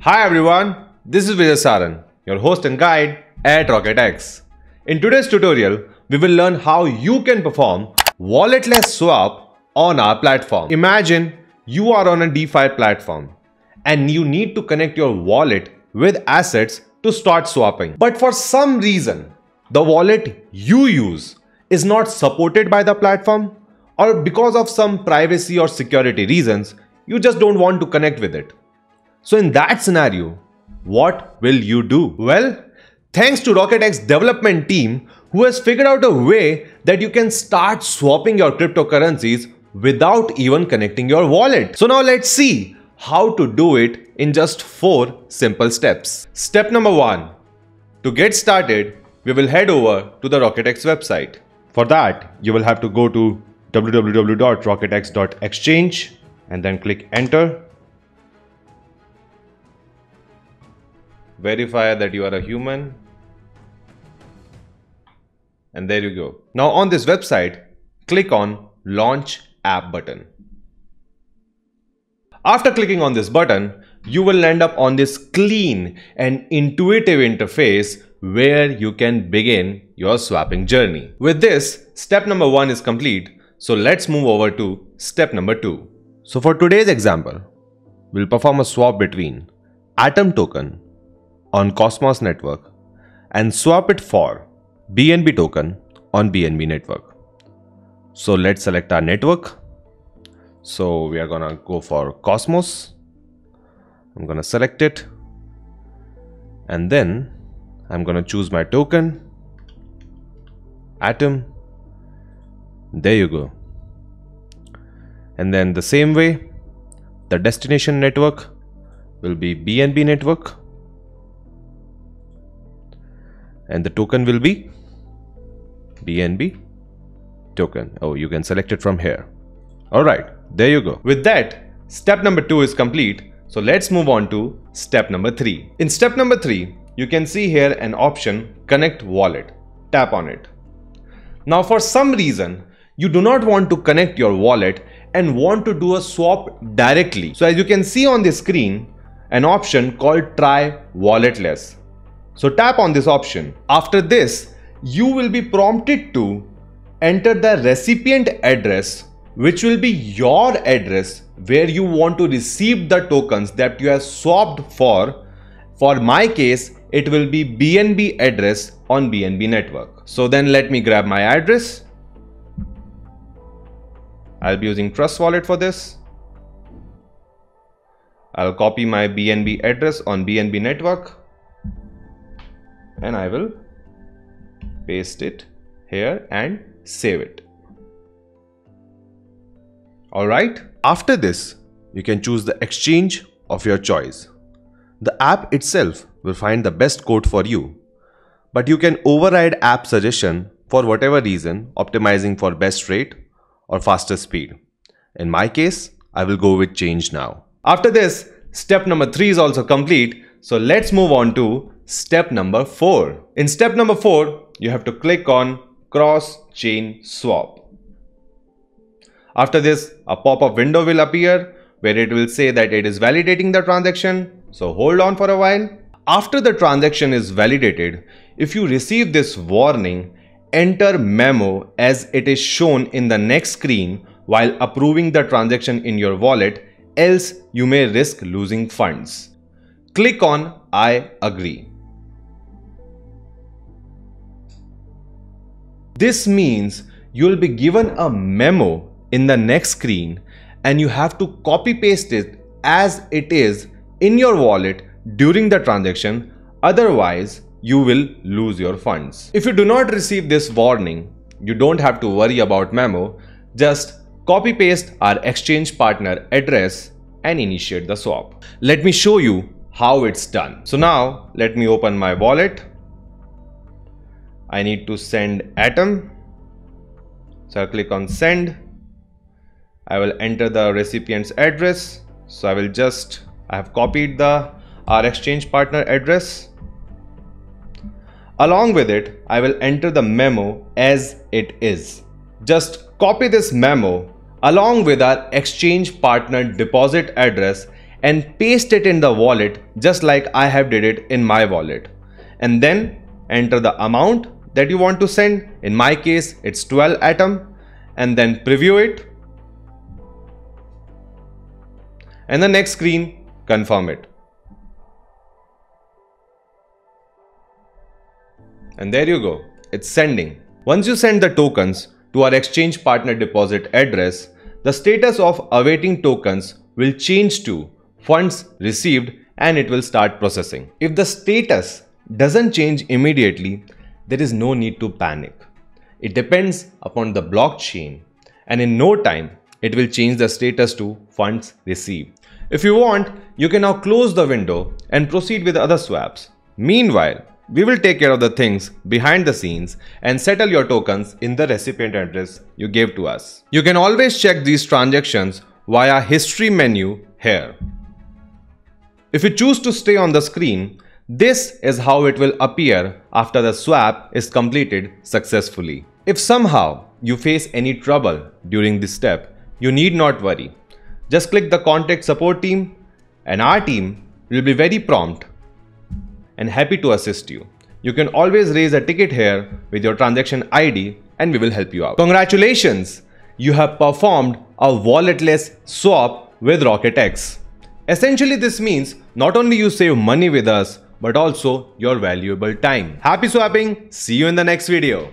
Hi everyone, this is Vijay Saran, your host and guide at RocketX. In today's tutorial, we will learn how you can perform walletless swap on our platform. Imagine you are on a DeFi platform and you need to connect your wallet with assets to start swapping. But for some reason, the wallet you use is not supported by the platform, or because of some privacy or security reasons, you just don't want to connect with it. So in that scenario, what will you do? Well, thanks to RocketX development team who has figured out a way that you can start swapping your cryptocurrencies without even connecting your wallet. So now let's see how to do it in just 4 simple steps. Step number 1. To get started, we will head over to the RocketX website. For that, you will have to go to www.rocketx.exchange and then click enter. Verify that you are a human. And there you go. Now on this website, click on Launch App button. After clicking on this button, you will end up on this clean and intuitive interface where you can begin your swapping journey. With this, step number 1 is complete. So let's move over to step number 2. So for today's example, we'll perform a swap between Atom token on Cosmos network and swap it for BNB token on BNB network. So let's select our network. So we are gonna go for Cosmos. I'm gonna select it and then I'm gonna choose my token, Atom. There you go. And then the same way, the destination network will be BNB network and the token will be BNB token. Oh, you can select it from here. All right, there you go. With that, step number 2 is complete. So let's move on to step number 3. In step number 3, you can see here an option, Connect Wallet. Tap on it. Now for some reason, you do not want to connect your wallet and want to do a swap directly. So as you can see on the screen, an option called Try Walletless. So tap on this option. After this, you will be prompted to enter the recipient address, which will be your address where you want to receive the tokens that you have swapped for. For my case, it will be BNB address on BNB network. So then let me grab my address. I'll be using Trust Wallet for this. I'll copy my BNB address on BNB network and I will paste it here and save it. Alright, after this, you can choose the exchange of your choice. The app itself will find the best quote for you, but you can override app suggestion for whatever reason, optimizing for best rate or faster speed. In my case, I will go with Change Now. After this, step number 3 is also complete. So let's move on to step number 4. In step number 4, you have to click on Cross-Chain Swap. After this, a pop-up window will appear where it will say that it is validating the transaction. So hold on for a while. After the transaction is validated, if you receive this warning, enter memo as it is shown in the next screen while approving the transaction in your wallet, else you may risk losing funds. Click on I agree. This means you'll be given a memo in the next screen and you have to copy paste it as it is in your wallet during the transaction, otherwise you will lose your funds. If you do not receive this warning, you don't have to worry about memo, just copy paste our exchange partner address and initiate the swap. Let me show you how it's done. So now let me open my wallet. I need to send Atom. So I'll click on send. I will enter the recipient's address. So I have copied our exchange partner address. Along with it, I will enter the memo as it is. Just copy this memo along with our exchange partner deposit address and paste it in the wallet just like I have did it in my wallet, and then enter the amount that you want to send. In my case, it's 12 Atom, and then preview it. And the next screen, confirm it. And there you go, it's sending. Once you send the tokens to our exchange partner deposit address, the status of awaiting tokens will change to funds received and it will start processing. If the status doesn't change immediately, there is no need to panic. It depends upon the blockchain, and in no time, it will change the status to funds received. If you want, you can now close the window and proceed with other swaps. Meanwhile, we will take care of the things behind the scenes and settle your tokens in the recipient address you gave to us. You can always check these transactions via history menu here. If you choose to stay on the screen, this is how it will appear after the swap is completed successfully. If somehow you face any trouble during this step, you need not worry. Just click the contact support team and our team will be very prompt and happy to assist you. You can always raise a ticket here with your transaction ID and we will help you out. Congratulations! You have performed a walletless swap with RocketX. Essentially, this means not only you save money with us, but also your valuable time. Happy swapping! See you in the next video.